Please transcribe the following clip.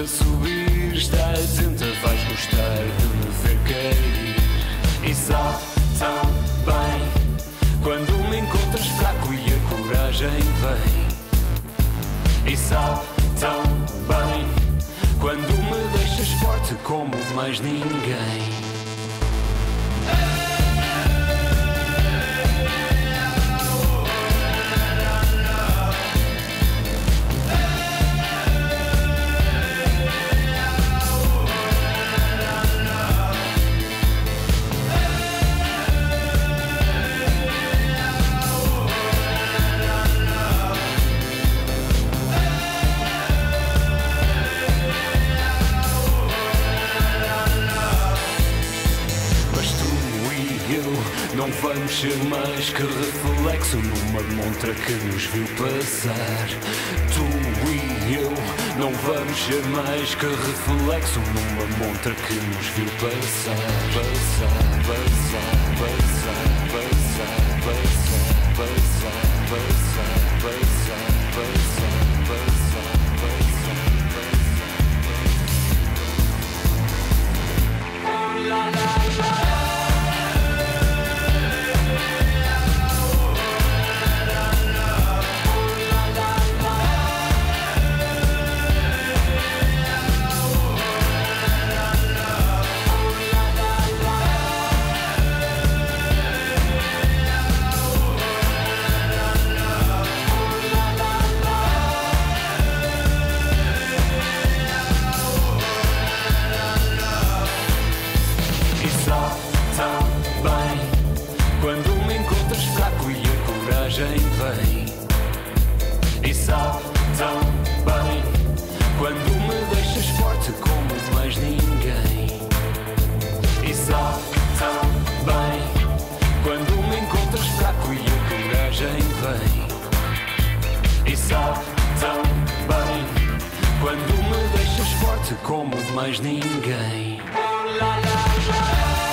para subir. Estar atenta, vais gostar de me ver cair. E sabe tão bem quando me encontras fraco e a coragem vem. E sabe tão bem quando me deixas forte como mais ninguém. Não vamos ser mais que reflexo numa montra que nos viu passar. Tu e eu não vamos ser mais que reflexo numa montra que nos viu passar. Passar, passar, passar, passar, passar, passar, passar, passar, passar, passar, passar, passar. Oh la la la. Vem. E sabe tão bem quando me deixas forte como mais ninguém. E sabe tão bem quando me encontras fraco e a coragem vem. E sabe tão bem quando me deixas forte como mais ninguém. Oh, la, la, la.